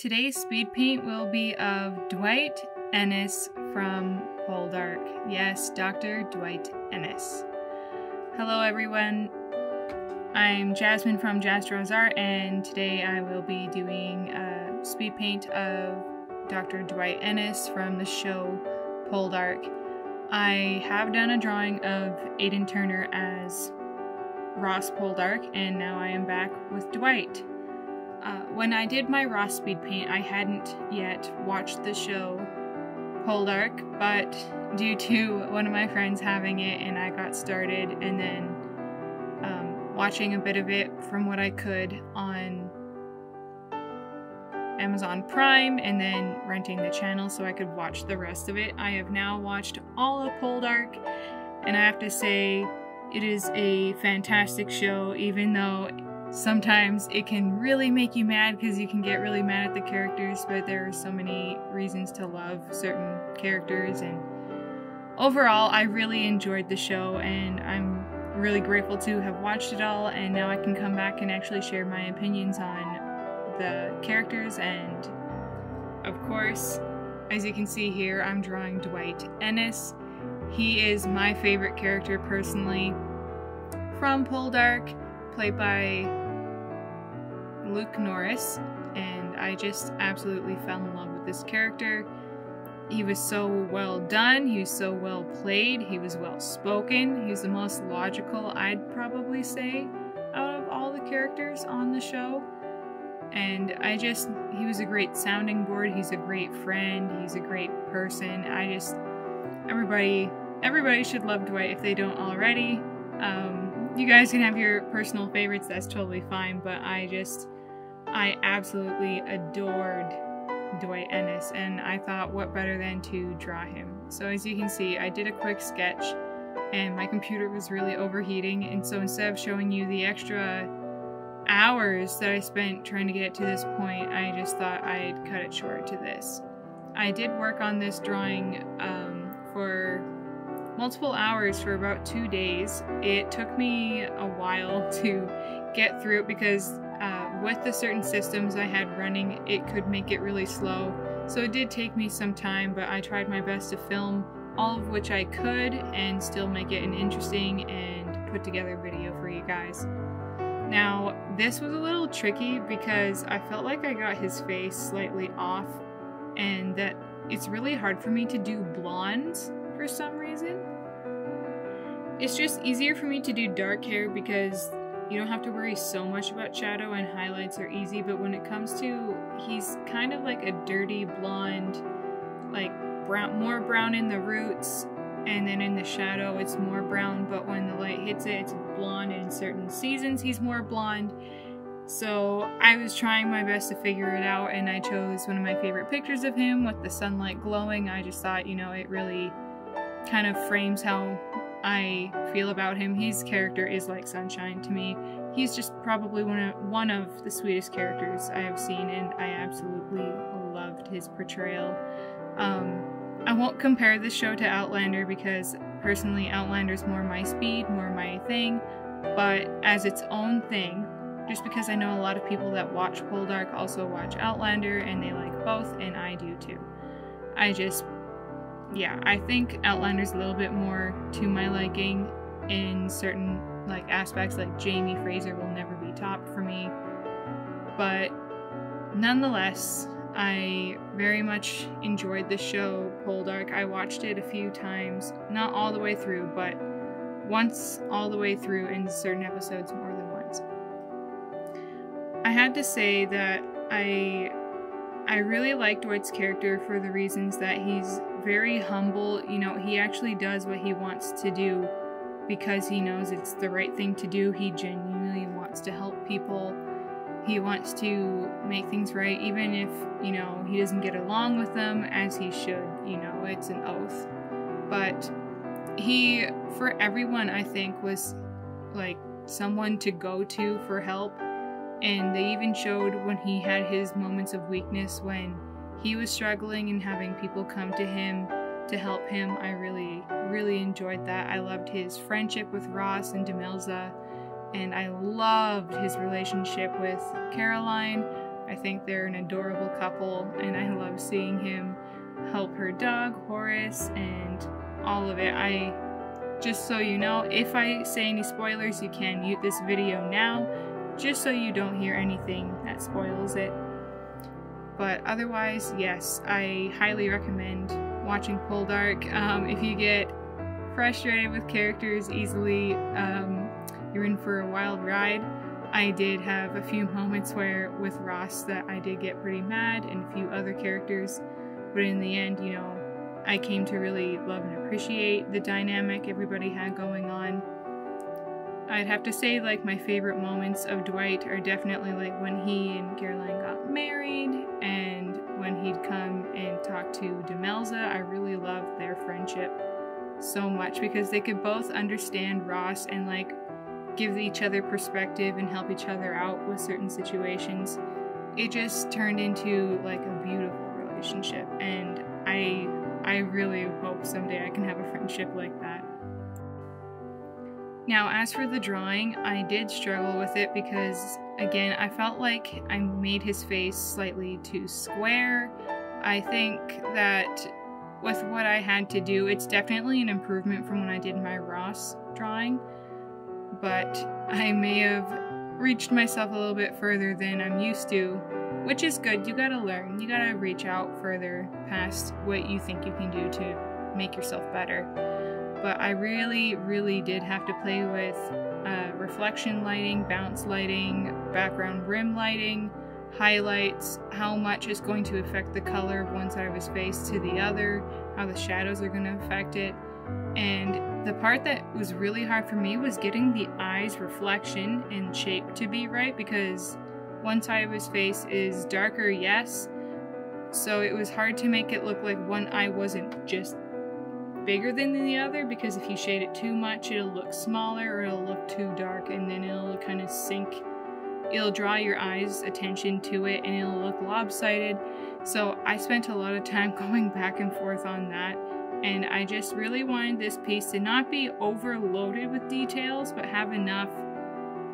Today's speed paint will be of Dwight Enys from Poldark. Yes, Dr. Dwight Enys. Hello everyone, I'm Jasmine from JazzDrawsArt, and today I will be doing a speed paint of Dr. Dwight Enys from the show Poldark. I have done a drawing of Aiden Turner as Ross Poldark, and now I am back with Dwight. When I did my Ross speed paint, I hadn't yet watched the show Poldark, but due to one of my friends having it, and I got started, and then watching a bit of it from what I could on Amazon Prime, and then renting the channel so I could watch the rest of it. I have now watched all of Poldark, and I have to say it is a fantastic show, even though sometimes it can really make you mad because you can get really mad at the characters, but there are so many reasons to love certain characters. And overall, I really enjoyed the show, and I'm really grateful to have watched it all, and now I can come back and actually share my opinions on the characters. And of course, as you can see here, I'm drawing Dwight Enys. He is my favorite character personally from Poldark, played by Luke Norris, and I just absolutely fell in love with this character. He was so well done, he was so well played, he was well spoken, he was the most logical, I'd probably say, out of all the characters on the show. And he was a great sounding board, he's a great friend, he's a great person. Everybody should love Dwight if they don't already. You guys can have your personal favorites, that's totally fine, but I absolutely adored Dwight Enys, and I thought what better than to draw him. So as you can see, I did a quick sketch, and my computer was really overheating, and so instead of showing you the extra hours that I spent trying to get to this point, I just thought I'd cut it short to this. I did work on this drawing for multiple hours for about 2 days. It took me a while to get through it because with the certain systems I had running, it could make it really slow. So it did take me some time, but I tried my best to film all of which I could and still make it an interesting and put together video for you guys. Now, this was a little tricky because I felt like I got his face slightly off, and that it's really hard for me to do blondes for some reason. It's just easier for me to do dark hair because you don't have to worry so much about shadow, and highlights are easy, but when it comes to, he's kind of like a dirty blonde, like brown, more brown in the roots, and then in the shadow it's more brown, but when the light hits it, it's blonde, and in certain seasons he's more blonde. So I was trying my best to figure it out, and I chose one of my favorite pictures of him with the sunlight glowing. I just thought, you know, it really kind of frames how I feel about him. His character is like sunshine to me. He's just probably one of the sweetest characters I have seen, and I absolutely loved his portrayal. I won't compare this show to Outlander because personally Outlander's more my speed, more my thing, but as its own thing, just because I know a lot of people that watch Poldark also watch Outlander, and they like both, and I do too. Yeah, I think Outlander's a little bit more to my liking in certain aspects, like Jamie Fraser will never be top for me. But nonetheless, I very much enjoyed the show Poldark. I watched it a few times, not all the way through, but once all the way through, in certain episodes more than once. I had to say that I really like Dwight's character for the reasons that he's very humble. You know, he actually does what he wants to do because he knows it's the right thing to do. He genuinely wants to help people. He wants to make things right, even if, you know, he doesn't get along with them, as he should. You know, it's an oath. But he, for everyone, I think, was like someone to go to for help. And they even showed when he had his moments of weakness, when he was struggling, and having people come to him to help him. I really, really enjoyed that. I loved his friendship with Ross and Demelza, and I loved his relationship with Caroline. I think they're an adorable couple, and I love seeing him help her dog, Horace, and all of it. Just so you know, if I say any spoilers, you can mute this video now, just so you don't hear anything that spoils it. But otherwise, yes, I highly recommend watching Poldark. If you get frustrated with characters easily, you're in for a wild ride. I did have a few moments where with Ross that I did get pretty mad, and a few other characters, but in the end, you know, I came to really love and appreciate the dynamic everybody had going on. I'd have to say, like, my favorite moments of Dwight are definitely like when he and Caroline got married, and when he'd come and talk to Demelza. I really loved their friendship so much because they could both understand Ross and, like, give each other perspective and help each other out with certain situations. It just turned into, like, a beautiful relationship, and I really hope someday I can have a friendship like that. Now, as for the drawing, I did struggle with it because, again, I felt like I made his face slightly too square. I think that with what I had to do, it's definitely an improvement from when I did my Ross drawing, but I may have reached myself a little bit further than I'm used to, which is good. You gotta learn. You gotta reach out further past what you think you can do to make yourself better. But I really, really did have to play with reflection lighting, bounce lighting, background rim lighting, highlights, how much is going to affect the color of one side of his face to the other, how the shadows are going to affect it. And the part that was really hard for me was getting the eye's reflection and shape to be right, because one side of his face is darker, yes, so it was hard to make it look like one eye wasn't just bigger than the other, because if you shade it too much, it'll look smaller or it'll look too dark, and then it'll kind of sink. It'll draw your eyes' attention to it and it'll look lopsided. So I spent a lot of time going back and forth on that, and I just really wanted this piece to not be overloaded with details, but have enough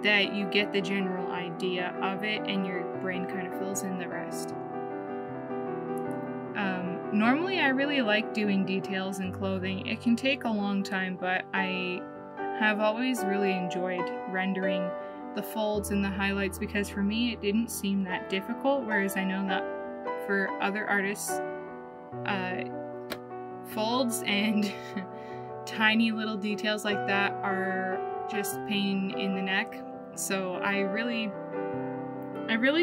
that you get the general idea of it and your brain kind of fills in the rest. Normally I really like doing details in clothing. It can take a long time, but I have always really enjoyed rendering the folds and the highlights, because for me it didn't seem that difficult, whereas I know that for other artists, folds and tiny little details like that are just pain in the neck. So I really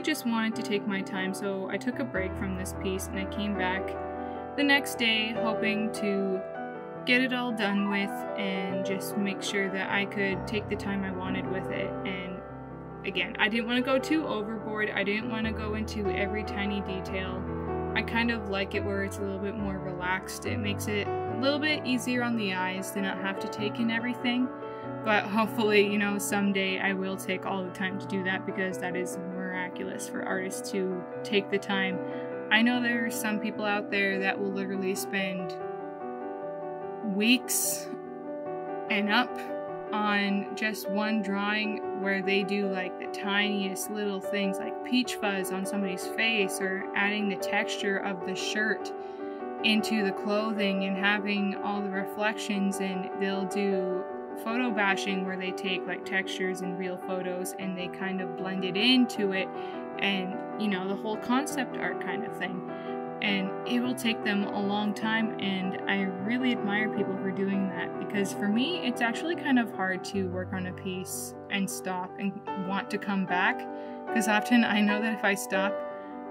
just wanted to take my time, so I took a break from this piece and I came back the next day hoping to get it all done with and just make sure that I could take the time I wanted with it. And again, I didn't want to go too overboard. I didn't want to go into every tiny detail. I kind of like it where it's a little bit more relaxed. It makes it a little bit easier on the eyes to not have to take in everything. But hopefully, you know, someday I will take all the time to do that, because that is miraculous for artists to take the time. I know there are some people out there that will literally spend weeks and up on just one drawing, where they do like the tiniest little things like peach fuzz on somebody's face, or adding the texture of the shirt into the clothing and having all the reflections, and they'll do photo bashing where they take like textures and real photos and they kind of blend it into it, and, you know, the whole concept art kind of thing. And it will take them a long time, and I really admire people for doing that, because for me it's actually kind of hard to work on a piece and stop and want to come back, because often I know that if I stop,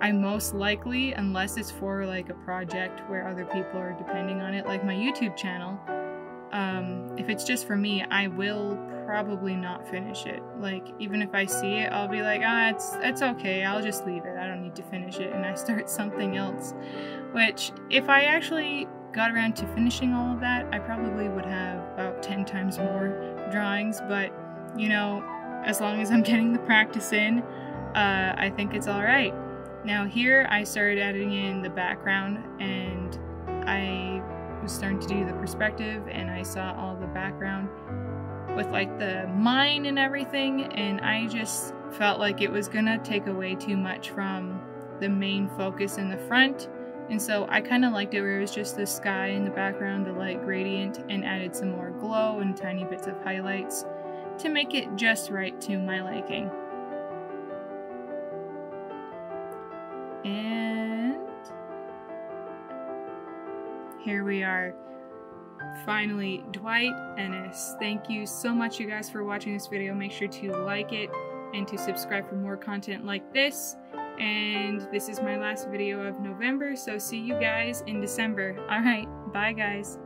I most likely, unless it's for like a project where other people are depending on it, like my YouTube channel, if it's just for me, I will probably not finish it. Like, even if I see it, I'll be like, ah, it's okay, I'll just leave it, I don't need to finish it, and I start something else. Which, if I actually got around to finishing all of that, I probably would have about 10 times more drawings, but, you know, as long as I'm getting the practice in, I think it's alright. Now here, I started adding in the background, and I was starting to do the perspective, and I saw all the background with like the mine and everything, and I just felt like it was gonna take away too much from the main focus in the front, and so I kind of liked it where it was just the sky in the background, the light gradient, and added some more glow and tiny bits of highlights to make it just right to my liking. And here we are. Finally, Dwight Enys. Thank you so much, you guys, for watching this video. Make sure to like it and to subscribe for more content like this. And this is my last video of November, so see you guys in December. Alright, bye guys.